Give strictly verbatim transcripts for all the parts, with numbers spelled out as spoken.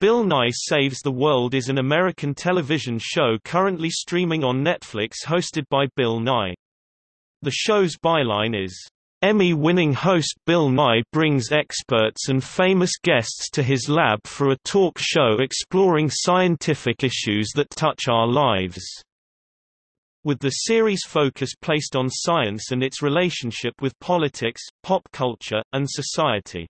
Bill Nye Saves the World is an American television show currently streaming on Netflix hosted by Bill Nye. The show's byline is, "Emmy-winning host Bill Nye brings experts and famous guests to his lab for a talk show exploring scientific issues that touch our lives." With the series' focus placed on science and its relationship with politics, pop culture, and society.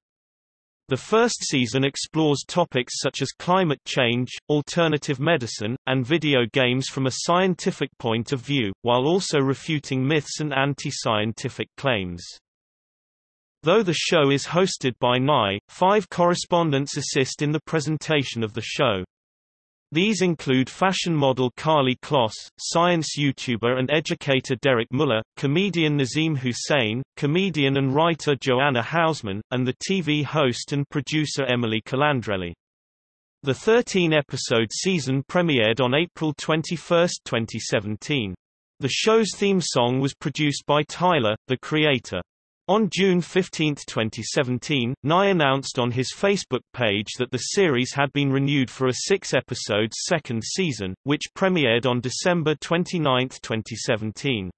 The first season explores topics such as climate change, alternative medicine, and video games from a scientific point of view, while also refuting myths and anti-scientific claims. Though the show is hosted by Nye, five correspondents assist in the presentation of the show. These include fashion model Karlie Kloss, science YouTuber and educator Derek Muller, comedian Nazeem Hussain, comedian and writer Joanna Hausman, and the T V host and producer Emily Calandrelli. The thirteen-episode season premiered on April twenty-first, twenty seventeen. The show's theme song was produced by Tyler, the Creator. On June fifteenth, twenty seventeen, Nye announced on his Facebook page that the series had been renewed for a six-episode second season, which premiered on December twenty-ninth, twenty seventeen.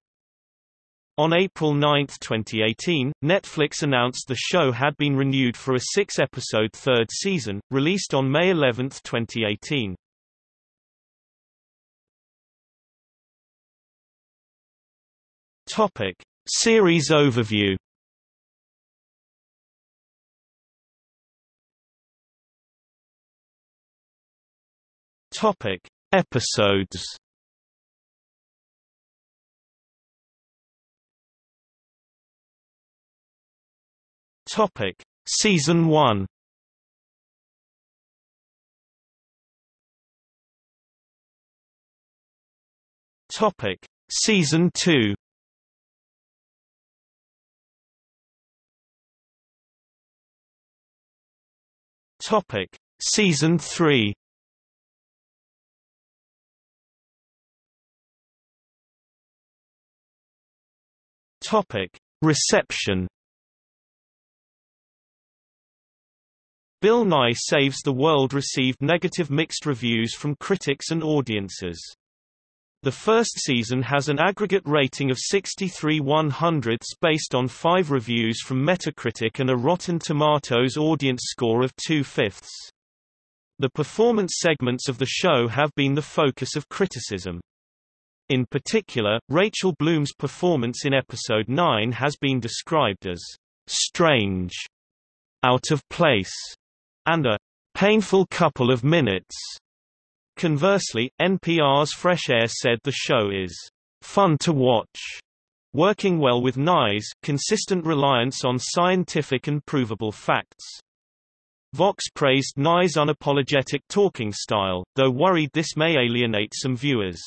On April ninth, twenty eighteen, Netflix announced the show had been renewed for a six-episode third season, released on May eleventh, twenty eighteen. Topic: Series overview. Topic: Episodes. Topic: Season one. Topic: Season two. Topic: Season three. Topic: Reception. Bill Nye Saves the World received negative mixed reviews from critics and audiences. The first season has an aggregate rating of sixty-three one-hundredths based on five reviews from Metacritic and a Rotten Tomatoes audience score of two-fifths. The performance segments of the show have been the focus of criticism. In particular, Rachel Bloom's performance in episode nine has been described as strange, out of place, and a painful couple of minutes. Conversely, N P R's Fresh Air said the show is fun to watch, working well with Nye's consistent reliance on scientific and provable facts. Vox praised Nye's unapologetic talking style, though worried this may alienate some viewers.